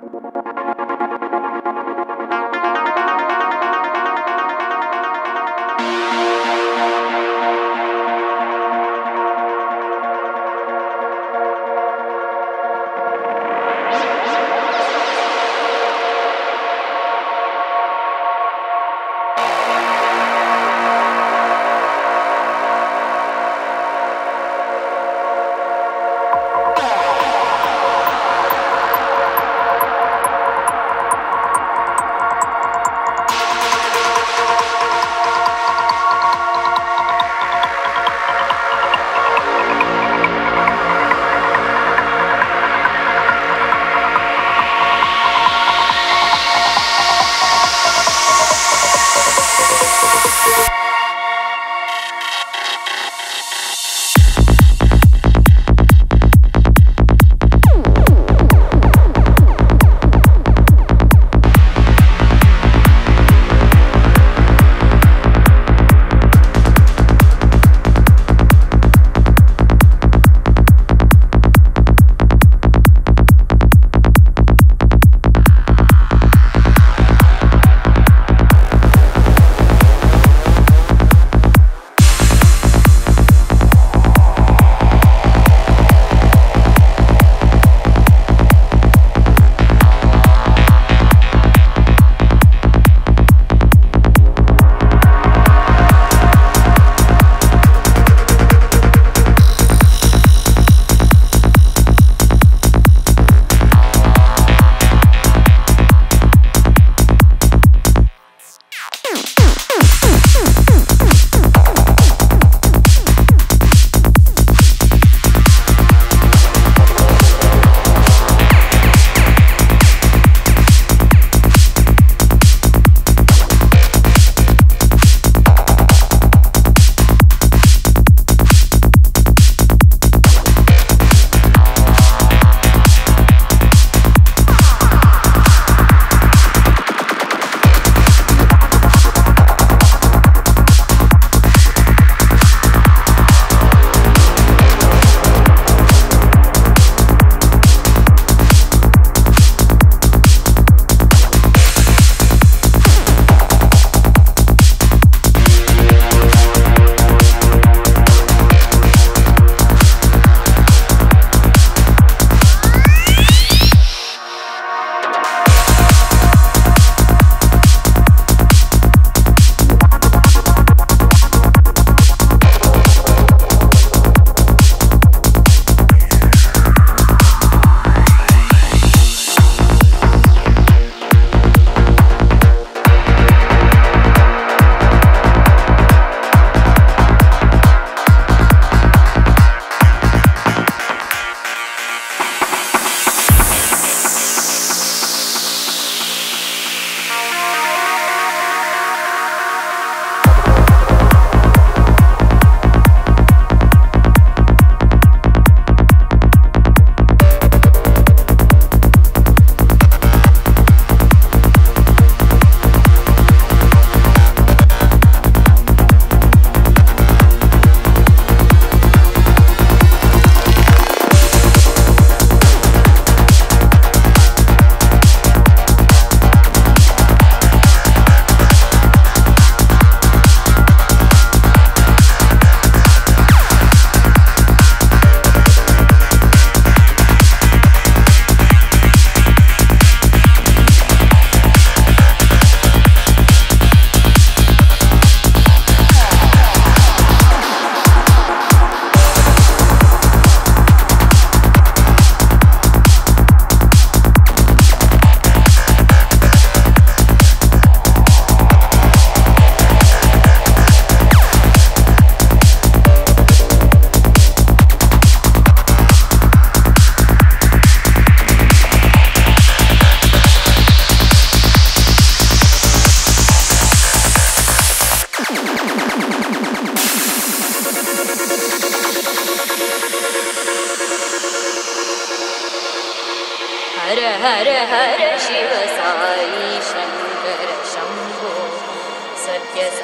Yes,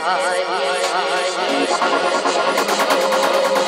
I